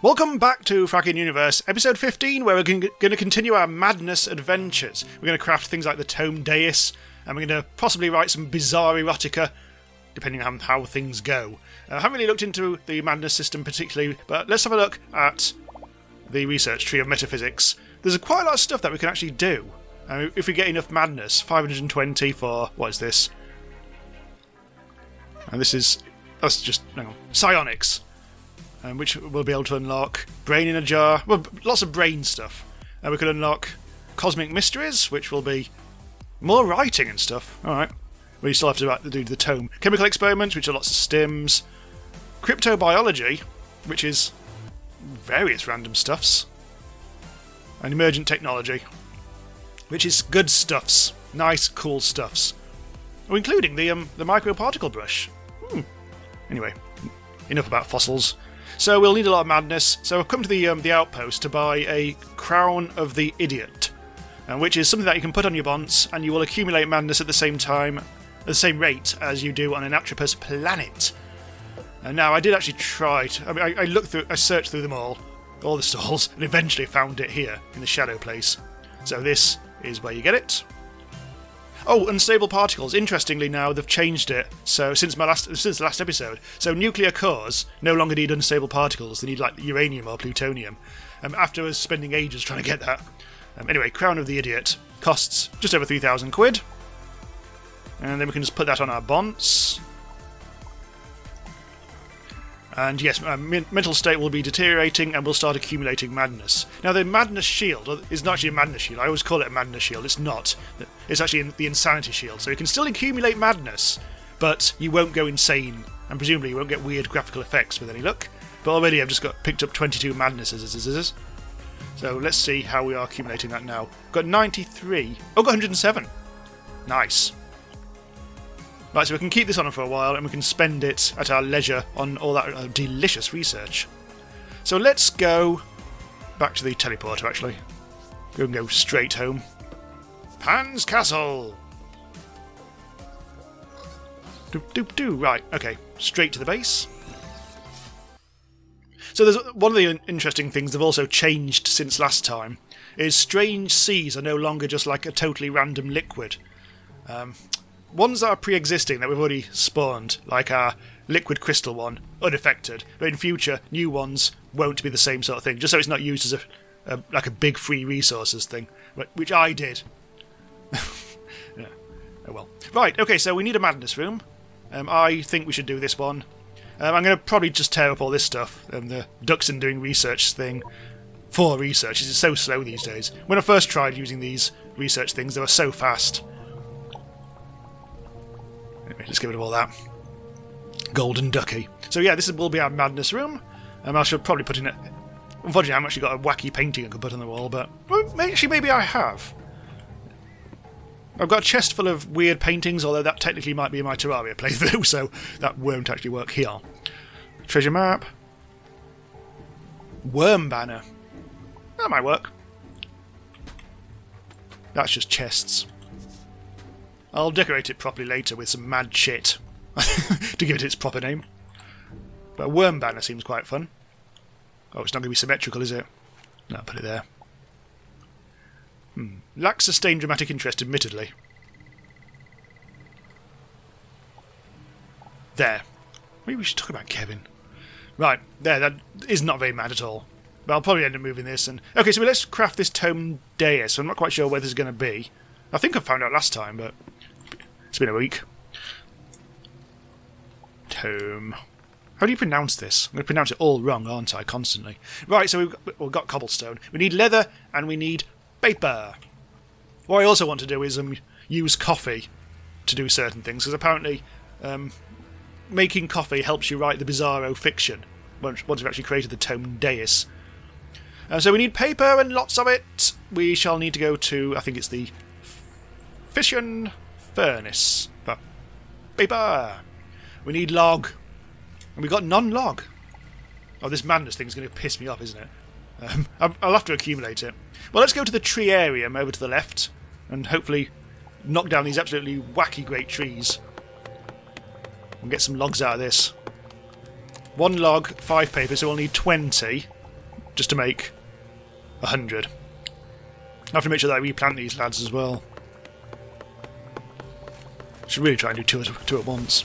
Welcome back to Frackin' Universe, episode 15, where we're going to continue our madness adventures. We're going to craft things like the Tome Dais, and we're going to possibly write some bizarre erotica, depending on how things go. I haven't really looked into the madness system particularly, but let's have a look at the research tree of metaphysics. There's quite a lot of stuff that we can actually do. If we get enough madness, 520 for... what is this? And this is... that's just... hang on. Psionics. Which we'll be able to unlock Brain in a Jar, well, lots of brain stuff. And we could unlock Cosmic Mysteries, which will be more writing and stuff. Alright. We still have to do the tome. Chemical Experiments, which are lots of stims. Cryptobiology, which is various random stuffs. And Emergent Technology, which is good stuffs. Nice, cool stuffs. Oh, including the microparticle brush. Anyway, enough about fossils. So we'll need a lot of madness, so I've come to the outpost to buy a Crown of the Idiot, which is something that you can put on your bonds, and you will accumulate madness at the same time, at the same rate as you do on an Atropus planet. And now, I did actually try to, I mean, I looked through, I searched through them all the stalls, and eventually found it here, in the shadow place. So this is where you get it. Oh, unstable particles. Interestingly, now they've changed it. So since the last episode, so nuclear cores no longer need unstable particles. They need like uranium or plutonium. After us spending ages trying to get that. Anyway, Crown of the Idiot costs just over 3,000 quid, and then we can just put that on our bonds. And yes, our mental state will be deteriorating, and we'll start accumulating madness. Now, the madness shield is not actually a madness shield. I always call it a madness shield. It's not. It's actually the insanity shield. So you can still accumulate madness, but you won't go insane, and presumably you won't get weird graphical effects with any luck. But already I've just picked up 22 madnesses. So let's see how we are accumulating that now. Got 93. Oh, got 107. Nice. Right, so we can keep this on for a while, and we can spend it at our leisure on all that delicious research. So let's go back to the teleporter, actually. We can go straight home. Pan's Castle! Doop-doop-doo! Right, okay. Straight to the base. So there's one of the interesting things they've also changed since last time is strange seas are no longer just like a totally random liquid. Ones that are pre-existing, that we've already spawned, like our liquid crystal one, unaffected. But in future, new ones won't be the same sort of thing, just so it's not used as a big free resources thing, which I did. Yeah. Oh well. Right, okay, so we need a madness room. I think we should do this one. I'm going to probably just tear up all this stuff, the Duxon doing research thing for research. It's so slow these days. When I first tried using these research things, they were so fast. Anyway, let's get rid of all that. Golden ducky. So yeah, this will be our madness room. I should probably put in it. Unfortunately, I haven't actually got a wacky painting I could put on the wall, but well, actually maybe I have. I've got a chest full of weird paintings, although that technically might be my Terraria playthrough, so that won't actually work here. Treasure map. Worm banner. That might work. That's just chests. I'll decorate it properly later with some mad shit to give it its proper name. But worm banner seems quite fun. Oh, it's not going to be symmetrical, is it? No, put it there. Lacks sustained dramatic interest, admittedly. There. Maybe we should talk about Kevin. Right, there, that is not very mad at all. But I'll probably end up moving this and... okay, so let's craft this Tome Dais. I'm not quite sure where this is going to be. I think I found out last time, but... it's been a week. Tome... how do you pronounce this? I'm going to pronounce it all wrong, aren't I? Constantly. Right, so we've got cobblestone. We need leather, and we need paper. What I also want to do is use coffee to do certain things, because apparently making coffee helps you write the bizarro fiction, once we've actually created the Tome Dais. So we need paper, and lots of it. We shall need to go to, I think it's the fission furnace. But paper! We need log. And we got non-log. Oh, this madness thing's going to piss me off, isn't it? I'll have to accumulate it. Well, let's go to the treearium over to the left, and hopefully knock down these absolutely wacky great trees. And get some logs out of this. One log, 5 paper, so we'll need 20. just to make 100. I have to make sure that I replant these lads as well. Should really try and do two at once.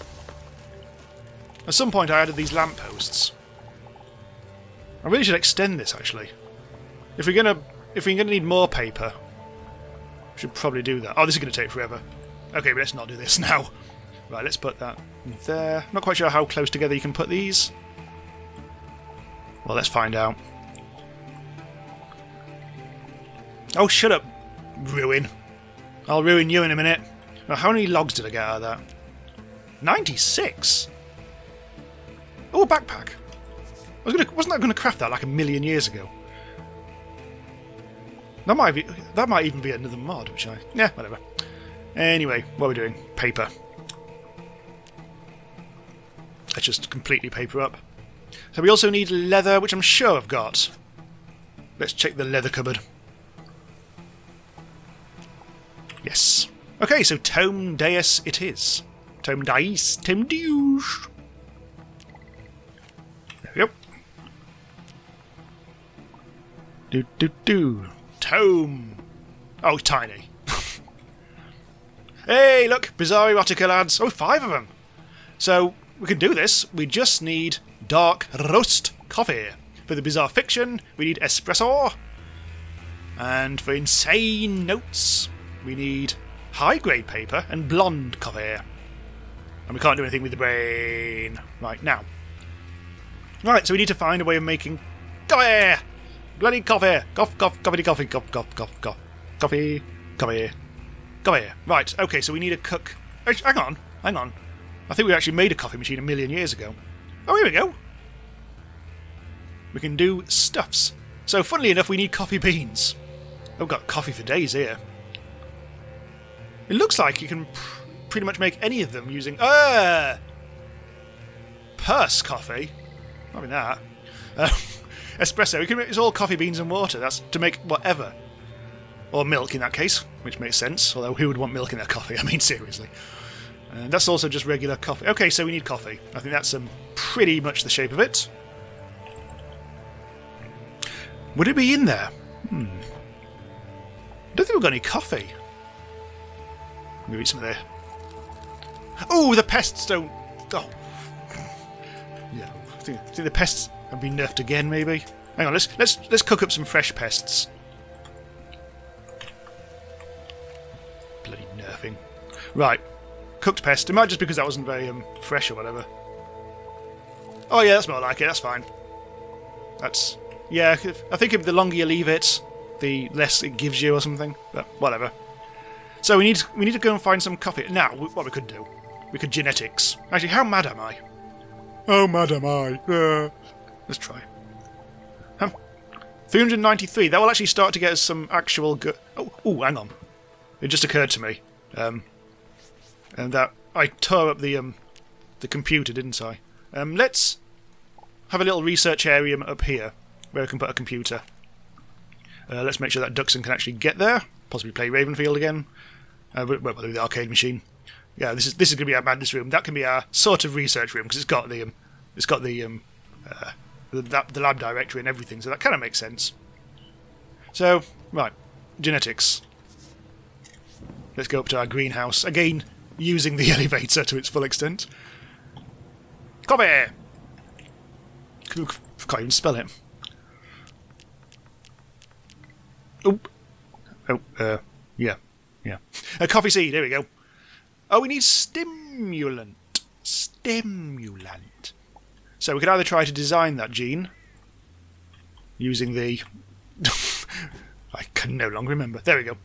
At some point I added these lampposts. I really should extend this, actually. If we're gonna need more paper, we should probably do that. Oh, this is gonna take forever. Okay, but let's not do this now. Right, let's put that there. Not quite sure how close together you can put these. Well, let's find out. Oh, shut up, ruin. I'll ruin you in a minute. Now, how many logs did I get out of that? 96? Oh, a backpack. Wasn't I going to craft that like 1,000,000 years ago? That might even be another mod, which I... yeah, whatever. Anyway, what are we doing? Paper. Let's just completely paper up. So we also need leather, which I'm sure I've got. Let's check the leather cupboard. Yes. Okay, so Tome Dais it is. Tome Dais. Tome Dais. Yep. Do do do. Tome. Oh, tiny. Hey, look, bizarre erotica lads. Oh, 5 of them. So we can do this. We just need dark roast coffee for the bizarre fiction. We need espresso, and for insane notes, we need high-grade paper and blonde coffee. And we can't do anything with the brain right now. Right, so we need to find a way of making coffee! Bloody coffee! Cough, cough, coffee, coffee, cough, cough, cough, cough. Coffee, coffee, coffee. Right, okay, so we need a cook. Hang on, hang on. I think we actually made a coffee machine 1,000,000 years ago. Oh, here we go! We can do stuffs. So, funnily enough, we need coffee beans. We've got coffee for days here. It looks like you can pretty much make any of them using... Purse coffee. I mean that. Espresso. It's all coffee beans and water. That's to make whatever. Or milk in that case, which makes sense. Although who would want milk in their coffee? I mean, seriously. And that's also just regular coffee. Okay, so we need coffee. I think that's pretty much the shape of it. Would it be in there? Hmm. I don't think we've got any coffee. Maybe it's some of there. Oh, the pests don't... Oh. Yeah. I think the pests have been nerfed again, maybe. Hang on, let's cook up some fresh pests. Bloody nerfing. Right, cooked pest. It might just because that wasn't very fresh or whatever. Oh yeah, that's more like it. That's fine. That's yeah. I think the longer you leave it, the less it gives you or something. But whatever. So we need to go and find some coffee now. What we could do, we could genetics. Actually, how mad am I? How mad am I? Let's try. 393. That will actually start to get us some actual good. Oh, hang on. It just occurred to me, and that I tore up the computer, didn't I? Let's have a little research area up here where I can put a computer. Let's make sure that Duxon can actually get there. Possibly play Ravenfield again. Well, the arcade machine. Yeah, this is going to be our madness room. That can be our sort of research room because it's got the lab directory and everything, so that kind of makes sense. So right, genetics. Let's go up to our greenhouse again, using the elevator to its full extent. Coffee. Can't even spell it. Oop. Oh, yeah. A coffee seed. There we go. Oh, we need stimulant. Stimulant. So we could either try to design that gene using the... I can no longer remember. There we go.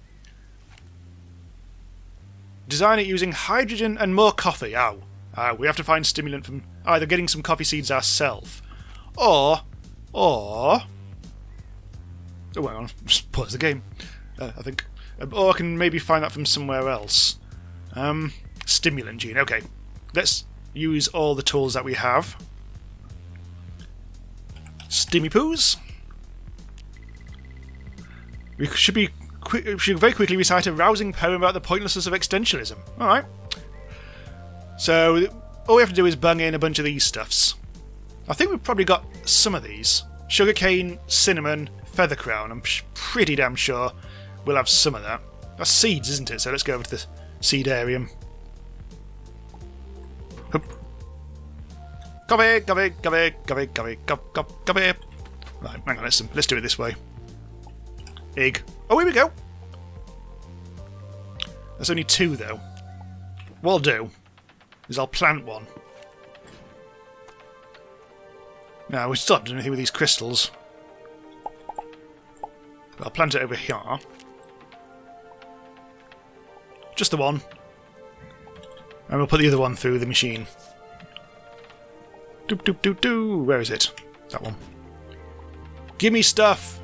Design it using hydrogen and more coffee. Ow. We have to find stimulant from either getting some coffee seeds ourselves or... Oh, hang on. Just pause the game. I think. Or I can maybe find that from somewhere else. Stimulant gene. Okay, let's use all the tools that we have. Stimmy-poos. We should be very quickly recite a rousing poem about the pointlessness of existentialism. All right. So all we have to do is bung in a bunch of these stuffs. I think we've probably got some of these. Sugarcane, cinnamon, feather crown. I'm pretty damn sure we'll have some of that. That's seeds, isn't it? So let's go over to the Seedarium. Come here, come here, come here, come here, come here, come here. Right, hang on, let's do it this way. Egg. Oh, here we go. There's only two, though. What I'll do is I'll plant one. Now, we still haven't done anything with these crystals. But I'll plant it over here. Just the one. And we'll put the other one through the machine. Doop, doop, doop, doop. Where is it? That one. Give me stuff!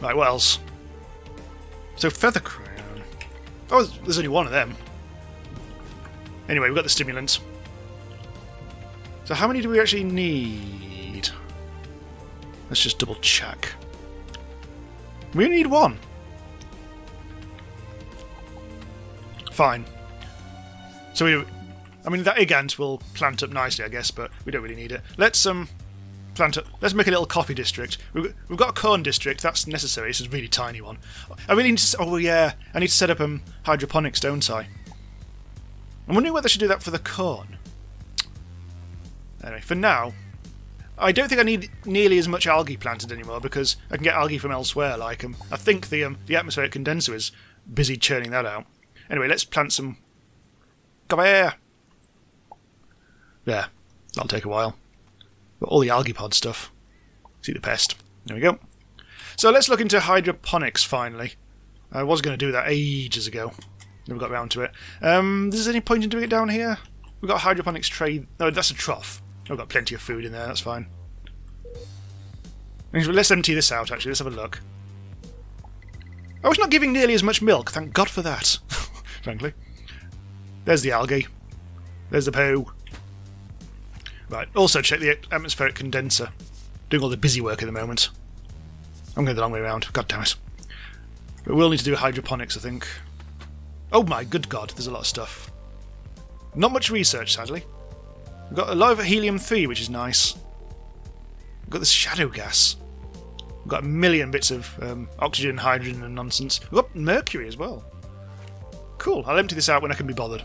Right, what else? So, feather crown. Oh, there's only one of them. Anyway, we've got the stimulants. So, how many do we actually need? Let's just double check. We only need one. Fine. So, I mean, that Igant will plant up nicely, I guess, but we don't really need it. Let's plant up. Let's make a little coffee district. We've got a corn district. That's necessary. It's a really tiny one. I really need to. Oh yeah, I need to set up hydroponics, don't I? I'm wondering whether I should do that for the corn. Anyway, for now, I don't think I need nearly as much algae planted anymore because I can get algae from elsewhere. Like I think the atmospheric condenser is busy churning that out. Anyway, let's plant some. Come here. There, that'll take a while. But all the algae pod stuff. See the pest. There we go. So let's look into hydroponics finally. I was going to do that ages ago. Never got round to it. Is there any point in doing it down here? We've got a hydroponics tray. No, that's a trough. I've got plenty of food in there, that's fine. Let's empty this out actually, let's have a look. Oh, it's not giving nearly as much milk, thank God for that, frankly. There's the algae. There's the poo. Right, also check the atmospheric condenser. Doing all the busy work at the moment. I'm going the long way around, god damn it. But we'll need to do hydroponics, I think. Oh my good god, there's a lot of stuff. Not much research, sadly. We've got a lot of helium-3, which is nice. We've got this shadow gas. We've got a million bits of oxygen, hydrogen and nonsense. We've got mercury as well. Cool, I'll empty this out when I can be bothered.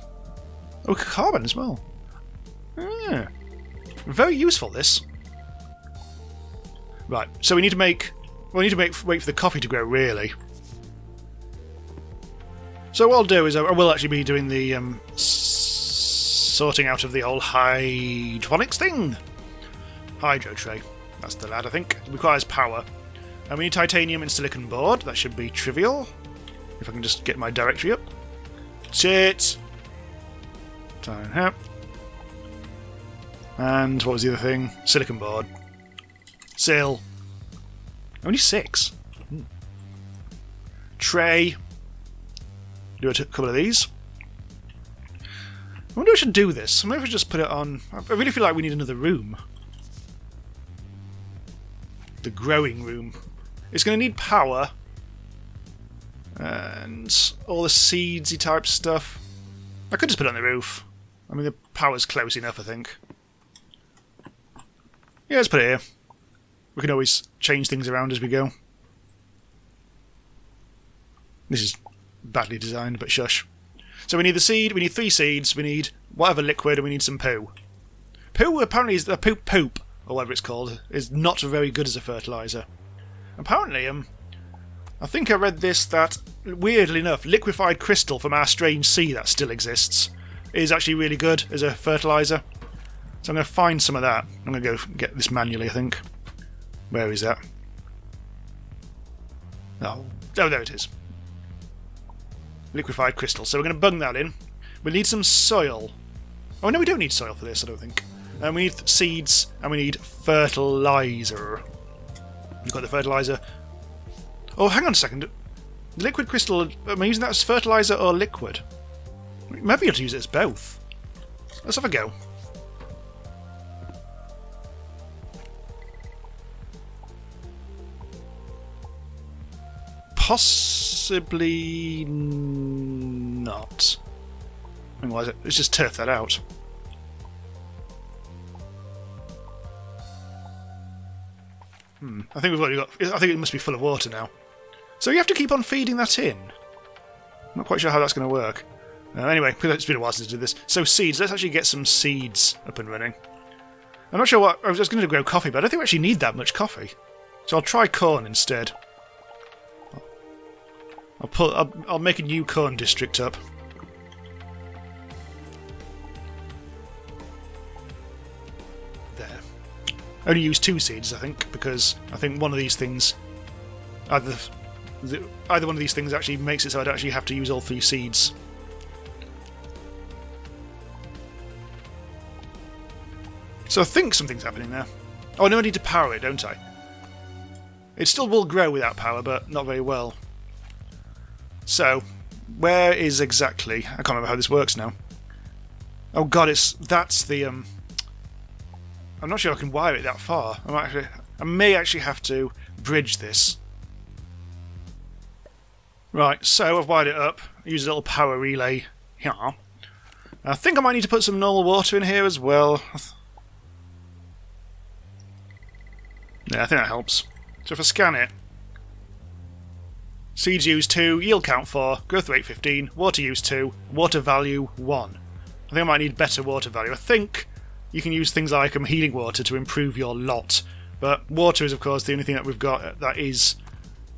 Oh, carbon as well. Yeah. Very useful, this. Right, so we need to make... Well, we need to wait for the coffee to grow, really. So what I'll do is I will actually be doing the... sorting out of the whole hydroponics thing. Hydro tray. That's the lad, I think. It requires power. And we need titanium and silicon board. That should be trivial. If I can just get my directory up. Shit! Time here. And what was the other thing? Silicon board. Sail. Only 6. Hmm. Tray. Do a couple of these. I wonder if I should do this. Maybe I should just put it on. I really feel like we need another room. The growing room. It's going to need power. And all the seedsy type stuff. I could just put it on the roof. I mean, the power's close enough, I think. Yeah, let's put it here. We can always change things around as we go. This is badly designed, but shush. So we need the seed, we need 3 seeds, we need whatever liquid, and we need some poo. Poo apparently is... poop, or whatever it's called, is not very good as a fertiliser. Apparently, I think I read this, that, weirdly enough, liquefied crystal from our strange sea that still exists is actually really good as a fertiliser. So I'm going to find some of that. I'm going to go get this manually, I think. Where is that? Oh, there it is. Liquefied crystal. So we're going to bung that in. We need some soil. Oh, no, we don't need soil for this, I don't think. And we need seeds, and we need fertiliser. We've got the fertiliser. Oh, hang on a second. Liquid crystal, am I using that as fertiliser or liquid? We might be able to use it as both. Let's have a go. Possibly not. I mean, why is it? Let's just turf that out. I think we've already got... I think it must be full of water now. So you have to keep on feeding that in. I'm not quite sure how that's going to work. Anyway, it's been a while since I did this. So seeds. Let's actually get some seeds up and running. I'm not sure what... I was just going to grow coffee, but I don't think we actually need that much coffee. So I'll try corn instead. I'll make a new corn district up. There. I only use 2 seeds, I think, because I think one of these things... Either one of these things actually makes it so I'd actually have to use all 3 seeds. So I think something's happening there. Oh, no, I need to power it, don't I? It still will grow without power, but not very well. So, where is exactly... I can't remember how this works now. Oh god, it's... that's the... I'm not sure I can wire it that far. I may actually have to bridge this. Right, so I've wired it up. Use a little power relay here. I think I might need to put some normal water in here as well. Yeah, I think that helps. So if I scan it... Seeds use 2, yield count 4, growth rate 15, water use 2, water value 1. I think I might need better water value. I think you can use things like healing water to improve your lot, but water is of course the only thing that we've got that is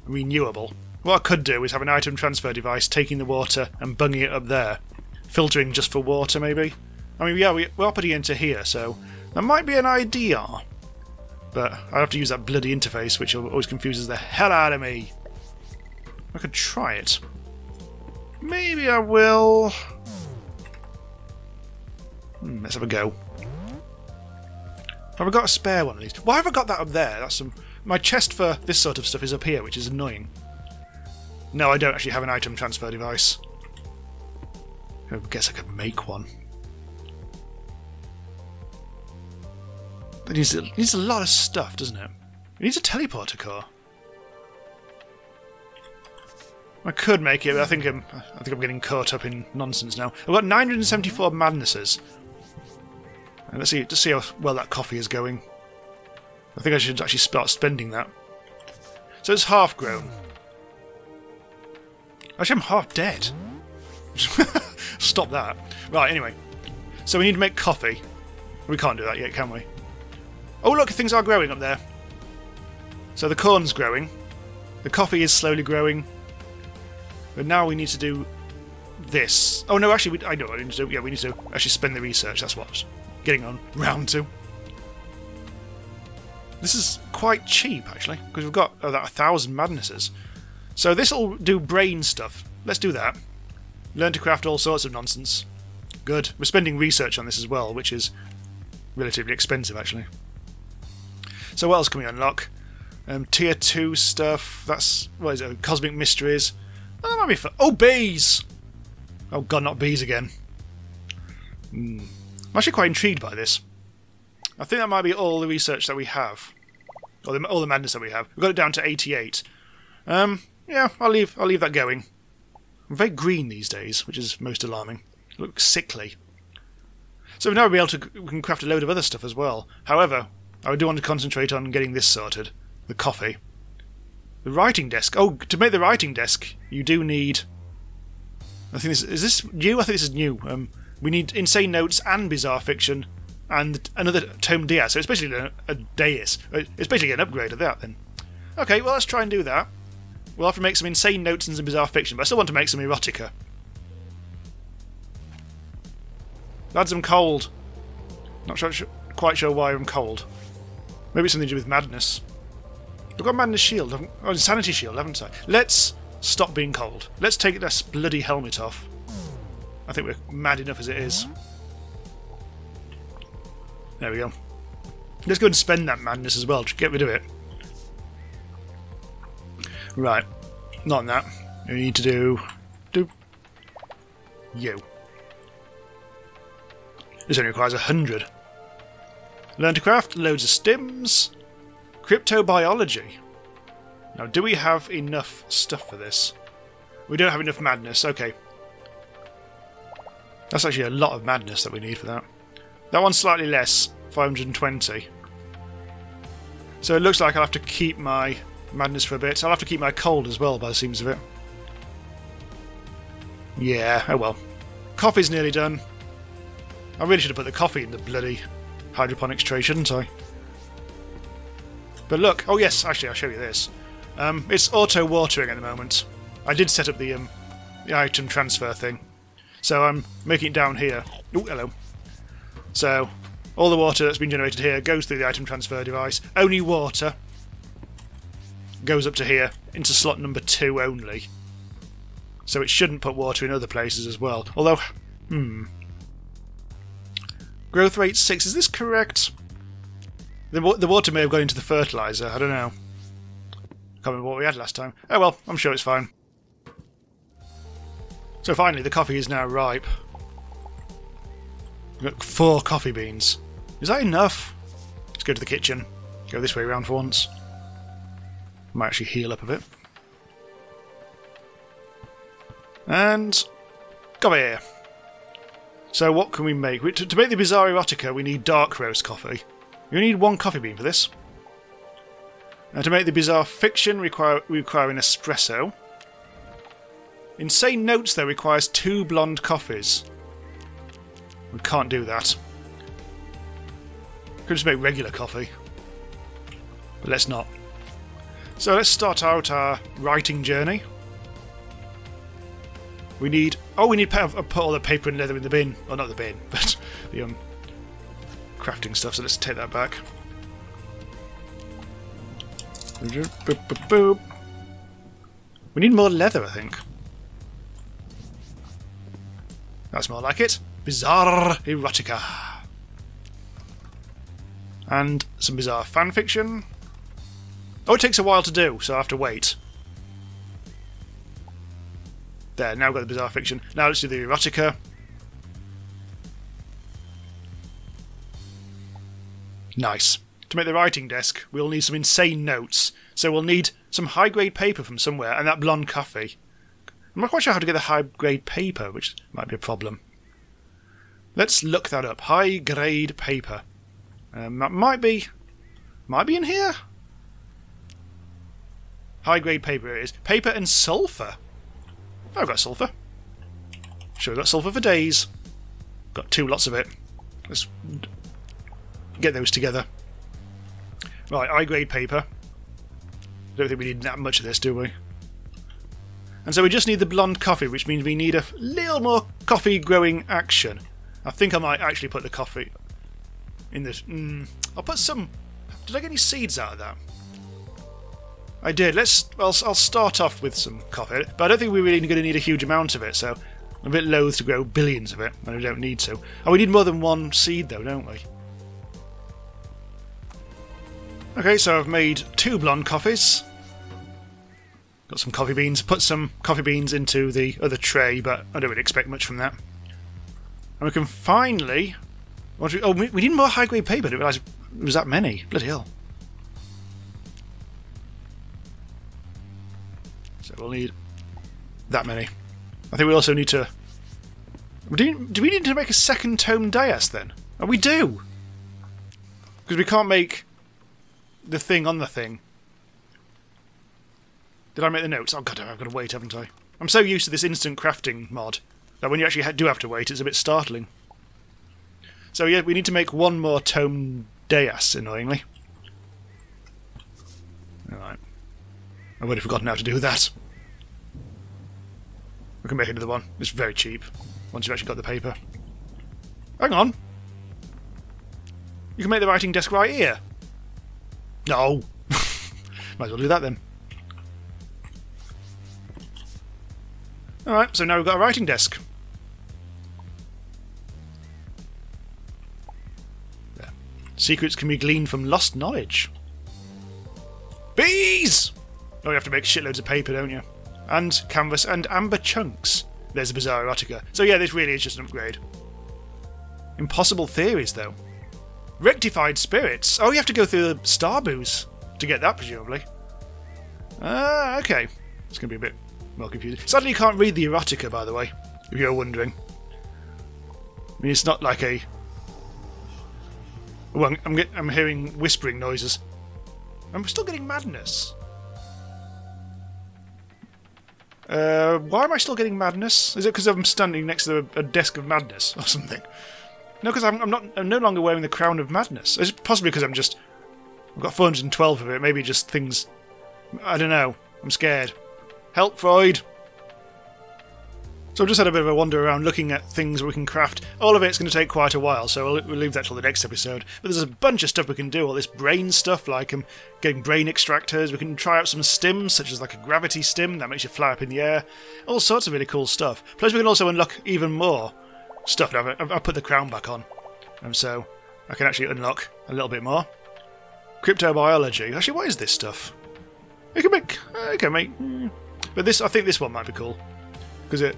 renewable. What I could do is have an item transfer device taking the water and bunging it up there. Filtering just for water maybe? I mean, yeah, we are putting it into here, so that might be an idea. But I have to use that bloody interface which always confuses the hell out of me. I could try it. Maybe I will... let's have a go. Have I got a spare one at least? Why have I got that up there? That's some... My chest for this sort of stuff is up here, which is annoying. No, I don't actually have an item transfer device. I guess I could make one. It needs a lot of stuff, doesn't it? It needs a teleporter core. I could make it, but I think I'm getting caught up in nonsense now. I've got 974 madnesses. And let's see, just see how well that coffee is going. I think I should actually start spending that. So it's half grown. Actually, I'm half dead. Stop that. Right, anyway. So we need to make coffee. We can't do that yet, can we? Oh look, things are growing up there. So the corn's growing. The coffee is slowly growing. But now we need to do this. Oh no, actually, I know what we need to do. Yeah, we need to actually spend the research. That's what I was getting on. Round 2. This is quite cheap, actually, because we've got about 1,000 madnesses. So this'll do brain stuff. Let's do that. Learn to craft all sorts of nonsense. Good. We're spending research on this as well, which is relatively expensive, actually. So what else can we unlock? Tier 2 stuff. That's... what is it? Cosmic Mysteries. Oh, that might be fun. Oh, bees! Oh god, not bees again. I'm actually quite intrigued by this. I think that might be all the research that we have. Or all the madness that we have. We've got it down to 88. Yeah, I'll leave that going. I'm very green these days, which is most alarming. I look sickly. So now we can craft a load of other stuff as well. However, I do want to concentrate on getting this sorted. The coffee. The writing desk. Oh, to make the writing desk, you do need... I think this... is this new? I think this is new. We need Insane Notes and Bizarre Fiction and another Tome Dais. So it's basically a dais. It's basically an upgrade of that, then. Okay, well, let's try and do that. We'll have to make some Insane Notes and some Bizarre Fiction, but I still want to make some erotica. Lads, I'm cold. Not sure, quite sure why I'm cold. Maybe it's something to do with madness. I've got a madness shield, or insanity shield, haven't I? Let's stop being cold. Let's take this bloody helmet off. I think we're mad enough as it is. There we go. Let's go and spend that madness as well to get rid of it. Right. Not on that. We need to do... you. This only requires 100. Learn to craft, loads of stims... Cryptobiology. Now, do we have enough stuff for this? We don't have enough madness, okay. That's actually a lot of madness that we need for that. That one's slightly less, 520. So it looks like I'll have to keep my madness for a bit. I'll have to keep my cold as well, by the seams of it. Yeah, oh well. Coffee's nearly done. I really should have put the coffee in the bloody hydroponics tray, shouldn't I? But look, oh yes, actually I'll show you this. It's auto-watering at the moment. I did set up the item transfer thing. So I'm making it down here. Oh, hello. So, all the water that's been generated here goes through the item transfer device. Only water goes up to here, into slot number 2 only. So it shouldn't put water in other places as well. Although, Growth rate 6, is this correct? The water may have gone into the fertiliser, I don't know. Can't remember what we had last time. Oh well, I'm sure it's fine. So finally, the coffee is now ripe. We've got 4 coffee beans. Is that enough? Let's go to the kitchen. Go this way around for once. Might actually heal up a bit. And... come here. So what can we make? To make the Bizarre Erotica, we need dark roast coffee. We need 1 coffee bean for this. Now to make the Bizarre Fiction, we require an espresso. Insane Notes, though, requires 2 blonde coffees. We can't do that. Could just make regular coffee. But let's not. So let's start out our writing journey. We need... oh, we need to put all the paper and leather in the bin. Oh, not the bin, but the crafting stuff, so let's take that back. We need more leather, I think. That's more like it. Bizarre Erotica. And some bizarre fanfiction. Oh, it takes a while to do, so I have to wait. There, now I've got the bizarre fiction. Now let's do the erotica. Nice. To make the writing desk, we'll need some insane notes. So we'll need some high-grade paper from somewhere, and that blonde coffee. I'm not quite sure how to get the high-grade paper, which might be a problem. Let's look that up. High-grade paper. That might be in here? High-grade paper it is. Paper and sulphur. Oh, I've got sulphur. Sure, I've got sulphur for days. Got 2 lots of it. Let's get those together. Right, high-grade paper. Don't think we need that much of this, do we? And so we just need the blonde coffee, which means we need a little more coffee growing action. I think I might actually put the coffee in this. I'll put some... did I get any seeds out of that? I did. I'll start off with some coffee, but I don't think we're really going to need a huge amount of it, so I'm a bit loath to grow billions of it when I don't need to. Oh, we need more than 1 seed, though, don't we? Okay, so I've made 2 blonde coffees. Got some coffee beans. Put some coffee beans into the other tray, but I don't really expect much from that. And we can finally... oh, we need more high-grade paper. I didn't realise it was that many. Bloody hell. So we'll need that many. I think we also need to... do we need to make a second Tome Dais, then? Oh, we do! Because we can't make the thing on the thing. Did I make the notes? Oh god, I've got to wait, haven't I? I'm so used to this instant crafting mod that when you actually do have to wait, it's a bit startling. So yeah, we need to make 1 more Tome Dais, annoyingly. Alright. I've already forgotten how to do that. We can make another one. It's very cheap, once you've actually got the paper. Hang on! You can make the writing desk right here! No! Might as well do that then. Alright, so now we've got a writing desk. There. Secrets can be gleaned from lost knowledge. Bees! Oh, you have to make shitloads of paper, don't you? And canvas and amber chunks. There's a bizarre erotica. So yeah, this really is just an upgrade. Impossible theories, though. Rectified spirits? Oh, you have to go through the star booze to get that, presumably. Ah, okay. It's going to be a bit... well, confusing. Sadly, you can't read the erotica, by the way, if you're wondering. I mean, it's not like a... well, I'm hearing whispering noises. And we're still getting madness. Why am I still getting madness? Is it because I'm standing next to a desk of madness or something? No, because I'm no longer wearing the crown of madness. Is it possibly because I've got 412 of it. Maybe just things. I don't know. I'm scared. Help, Freud! So I've just had a bit of a wander around looking at things we can craft. All of it's going to take quite a while, so we'll leave that till the next episode. But there's a bunch of stuff we can do, all this brain stuff, like getting brain extractors. We can try out some stims, such as like a gravity stim that makes you fly up in the air. All sorts of really cool stuff. Plus we can also unlock even more stuff. Now, I've put the crown back on, and so I can actually unlock a little bit more. Cryptobiology. Actually, what is this stuff? But this, I think this one might be cool. Because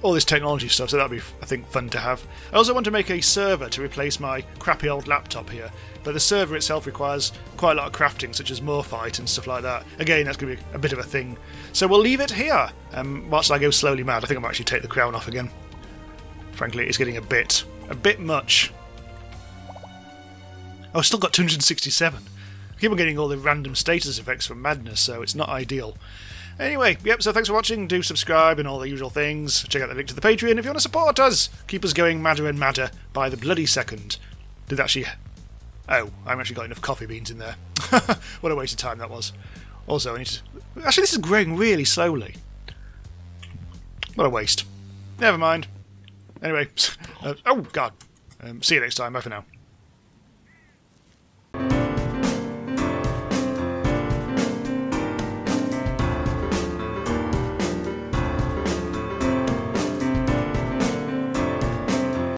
all this technology stuff, so that'd be, I think, fun to have. I also want to make a server to replace my crappy old laptop here, but the server itself requires quite a lot of crafting, such as Morphite and stuff like that. Again, that's going to be a bit of a thing. So we'll leave it here, whilst I go slowly mad. I think I might actually take the crown off again. Frankly, it's getting a bit much. Oh, I've still got 267. I keep on getting all the random status effects from madness, so it's not ideal. Anyway, yep, so thanks for watching, do subscribe and all the usual things, check out the link to the Patreon if you want to support us! Keep us going madder and madder by the bloody second. Did that actually... Oh, I've actually got enough coffee beans in there. What a waste of time that was. Also, I need to... Actually, this is growing really slowly. What a waste. Never mind. Anyway, oh god. See you next time, bye for now.